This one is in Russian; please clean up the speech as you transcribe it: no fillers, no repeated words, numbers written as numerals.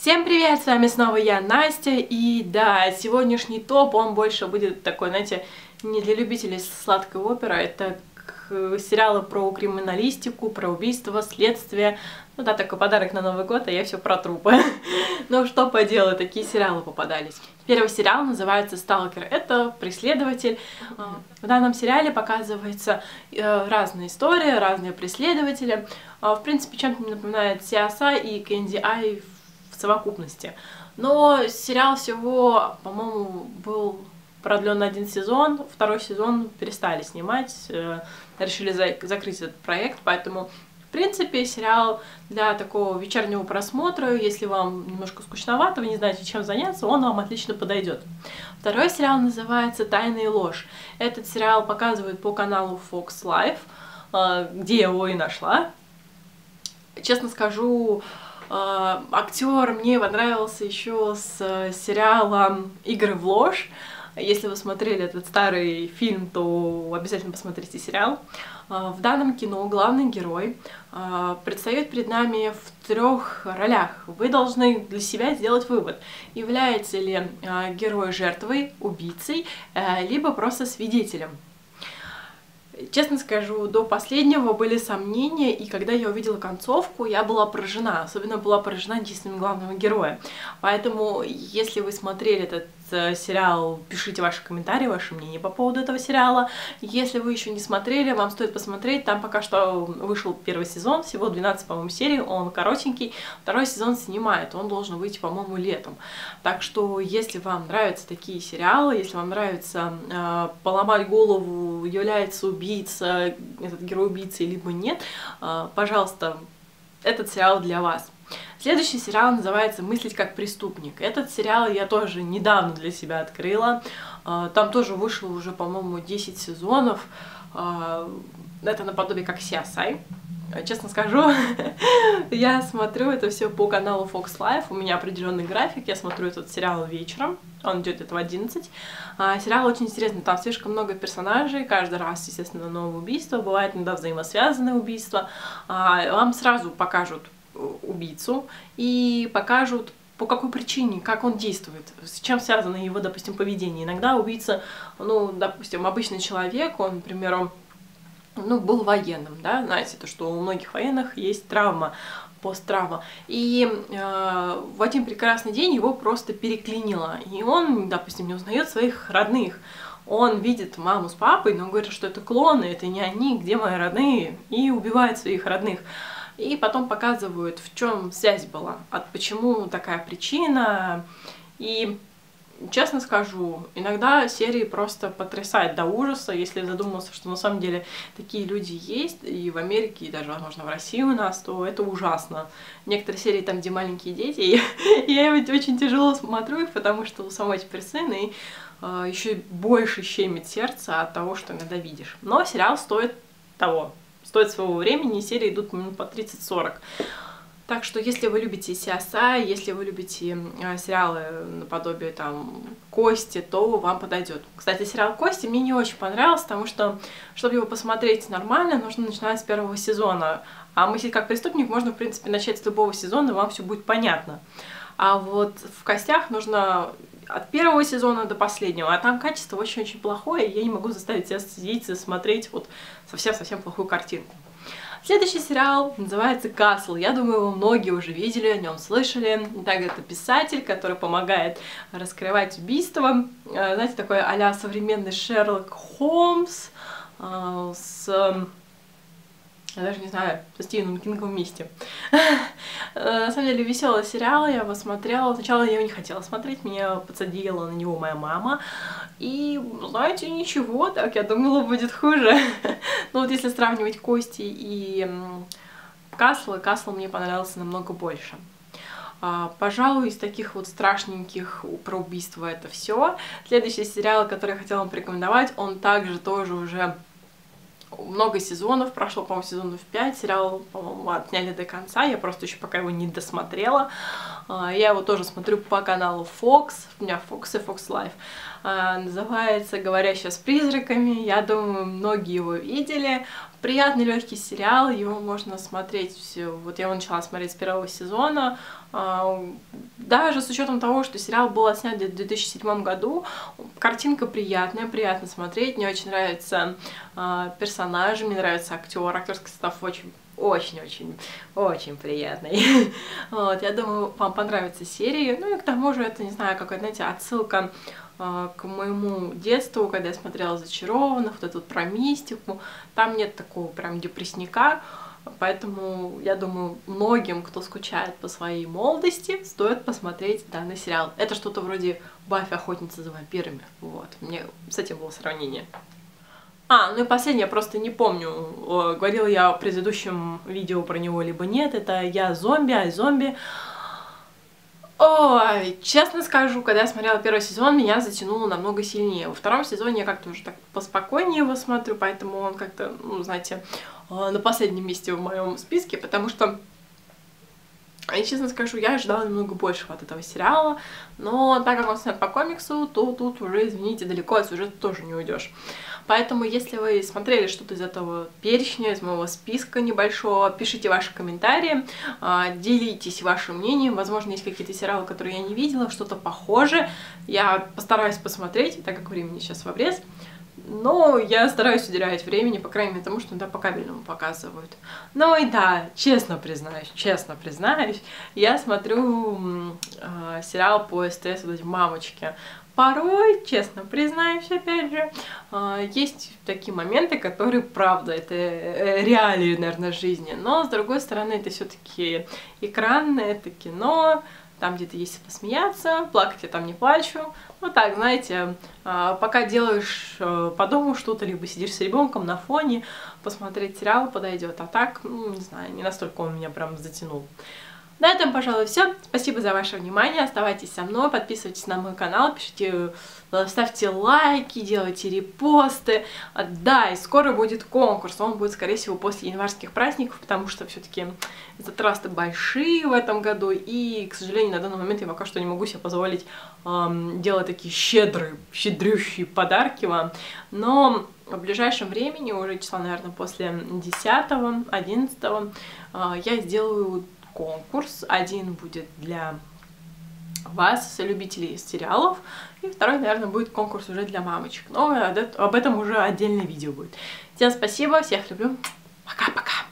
Всем привет, с вами снова я, Настя, и да, сегодняшний топ, он больше будет такой, знаете, не для любителей сладкой оперы, это сериалы про криминалистику, про убийство, следствие, ну да, такой подарок на Новый год, а я все про трупы. Ну что поделать, такие сериалы попадались. Первый сериал называется «Сталкер», это «Преследователь». В данном сериале показываются разные истории, разные преследователи, в принципе, чем-то напоминает CSI и Кэнди Ай в совокупности. Но сериал всего, по-моему, был продлен на один сезон, второй сезон перестали снимать, решили закрыть этот проект, поэтому, в принципе, сериал для такого вечернего просмотра, если вам немножко скучновато, вы не знаете, чем заняться, он вам отлично подойдет. Второй сериал называется «Тайна и ложь». Этот сериал показывают по каналу Fox Life, где я его и нашла. Честно скажу, актер мне понравился еще с сериалом «Игры в ложь». Если вы смотрели этот старый фильм, то обязательно посмотрите сериал. В данном кино главный герой предстает перед нами в трех ролях. Вы должны для себя сделать вывод, является ли герой жертвой, убийцей, либо просто свидетелем. Честно скажу, до последнего были сомнения, и когда я увидела концовку, я была поражена. Особенно была поражена действием главного героя. Поэтому, если вы смотрели этот сериал, пишите ваши комментарии, ваше мнение по поводу этого сериала. Если вы еще не смотрели, вам стоит посмотреть. Там пока что вышел первый сезон, всего 12, по-моему, серий, он коротенький. Второй сезон снимает, он должен выйти, по-моему, летом. Так что, если вам нравятся такие сериалы, если вам нравится поломать голову, является убийцей, этот герой убийцы, либо нет, пожалуйста, этот сериал для вас. Следующий сериал называется «Мыслить как преступник». Этот сериал я тоже недавно для себя открыла. Там тоже вышло уже, по-моему, 10 сезонов. Это наподобие как CSI. Честно скажу, я смотрю это все по каналу Fox Life, у меня определенный график, я смотрю этот сериал вечером, он идет это в 11. Сериал очень интересный, там слишком много персонажей, каждый раз, естественно, новое убийство, бывает иногда взаимосвязанные убийства. Вам сразу покажут убийцу и покажут, по какой причине, как он действует, с чем связано его, допустим, поведение. Иногда убийца, ну, допустим, обычный человек, он, к примеру, ну, был военным, да, знаете, то, что у многих военных есть травма, посттравма. И в один прекрасный день его просто переклинило, и он, допустим, не узнает своих родных. Он видит маму с папой, но говорит, что это клоны, это не они, где мои родные, и убивает своих родных. И потом показывают, в чем связь была, почему такая причина. И честно скажу, иногда серии просто потрясают до ужаса, если задумался, что на самом деле такие люди есть, и в Америке, и даже, возможно, в России у нас, то это ужасно. Некоторые серии там, где маленькие дети, и я ведь очень тяжело смотрю их, потому что у самой теперь сын, и еще больше щемит сердце от того, что иногда видишь. Но сериал стоит того, стоит своего времени, серии идут минут по 30-40. Так что, если вы любите CSI, если вы любите сериалы наподобие там «Кости», то вам подойдет. Кстати, сериал «Кости» мне не очень понравился, потому что, чтобы его посмотреть нормально, нужно начинать с первого сезона. А «Мыслить как преступник» можно, в принципе, начать с любого сезона, и вам все будет понятно. А вот в «Костях» нужно от первого сезона до последнего, а там качество очень-очень плохое, и я не могу заставить себя сидеть и смотреть вот совсем-совсем плохую картинку. Следующий сериал называется «Касл». Я думаю, его многие уже видели, о нем слышали. Так, это писатель, который помогает раскрывать убийства. Знаете, такой а-ля современный Шерлок Холмс с... Я даже не знаю, со Стивеном Кингом вместе. На самом деле, веселый сериал, я его смотрела. Сначала я его не хотела смотреть, меня подсадила на него моя мама. И, знаете, ничего, так я думала, будет хуже. Но вот если сравнивать «Кости» и «Касла», «Касл» мне понравился намного больше. Пожалуй, из таких вот страшненьких про убийство это все. Следующий сериал, который я хотела вам порекомендовать, он также тоже уже... Много сезонов, прошло, по-моему, сезонов 5, сериал, по-моему, отняли до конца, я просто еще пока его не досмотрела. Я его тоже смотрю по каналу Fox, у меня Fox и Fox Life. называется «Говорящая с призраками». Я думаю, многие его видели. Приятный легкий сериал, его можно смотреть, вот я его начала смотреть с первого сезона, даже с учетом того, что сериал был отснят в 2007 году, картинка приятная, приятно смотреть, мне очень нравятся персонажи, мне нравится актер, актерский состав очень-очень-очень приятный. Вот, я думаю, вам понравится серия, ну и к тому же это, не знаю, какая-то, знаете, отсылка к моему детству, когда я смотрела «Зачарованных», вот эту вот про мистику, там нет такого прям депрессника, поэтому, я думаю, многим, кто скучает по своей молодости, стоит посмотреть данный сериал. Это что-то вроде «Баффи, охотница за вампирами», вот, мне с этим было сравнение. Ну и последнее, я просто не помню, говорила я в предыдущем видео про него либо нет, это «Я зомби», «Ай, зомби». Ой, честно скажу, когда я смотрела первый сезон, меня затянуло намного сильнее. Во втором сезоне я как-то уже так поспокойнее его смотрю, поэтому он как-то, ну, знаете, на последнем месте в моем списке, потому что, я честно скажу, я ожидала немного большего от этого сериала, но так как он снят по комиксу, то тут уже, извините, далеко от сюжета тоже не уйдешь. Поэтому, если вы смотрели что-то из этого перечня, из моего списка небольшого, пишите ваши комментарии, делитесь вашим мнением. Возможно, есть какие-то сериалы, которые я не видела, что-то похожее. Я постараюсь посмотреть, так как времени сейчас в обрез. Но я стараюсь уделять времени, по крайней мере, тому, что иногда по кабельному показывают. Ну и да, честно признаюсь, я смотрю сериал по СТС вот эти «Мамочки». Порой, честно признаюсь, опять же, есть такие моменты, которые, правда, это реалии, наверное, жизни. Но, с другой стороны, это все-таки экран, это кино, там где-то есть посмеяться, плакать я там не плачу. Ну так, знаете, пока делаешь по дому что-то, либо сидишь с ребенком на фоне, посмотреть сериал подойдет. А так, ну, не знаю, не настолько он меня прям затянул. На этом, пожалуй, все. Спасибо за ваше внимание. Оставайтесь со мной, подписывайтесь на мой канал, пишите, ставьте лайки, делайте репосты. Да, и скоро будет конкурс. Он будет, скорее всего, после январских праздников, потому что все-таки затраты большие в этом году. И, к сожалению, на данный момент я пока что не могу себе позволить делать такие щедрющие подарки вам. Но в ближайшем времени, уже числа, наверное, после 10-го, 11-го, я сделаю конкурс. Один будет для вас, любителей сериалов, и второй, наверное, будет конкурс уже для мамочек. Но об этом уже отдельное видео будет. Всем спасибо, всех люблю. Пока-пока.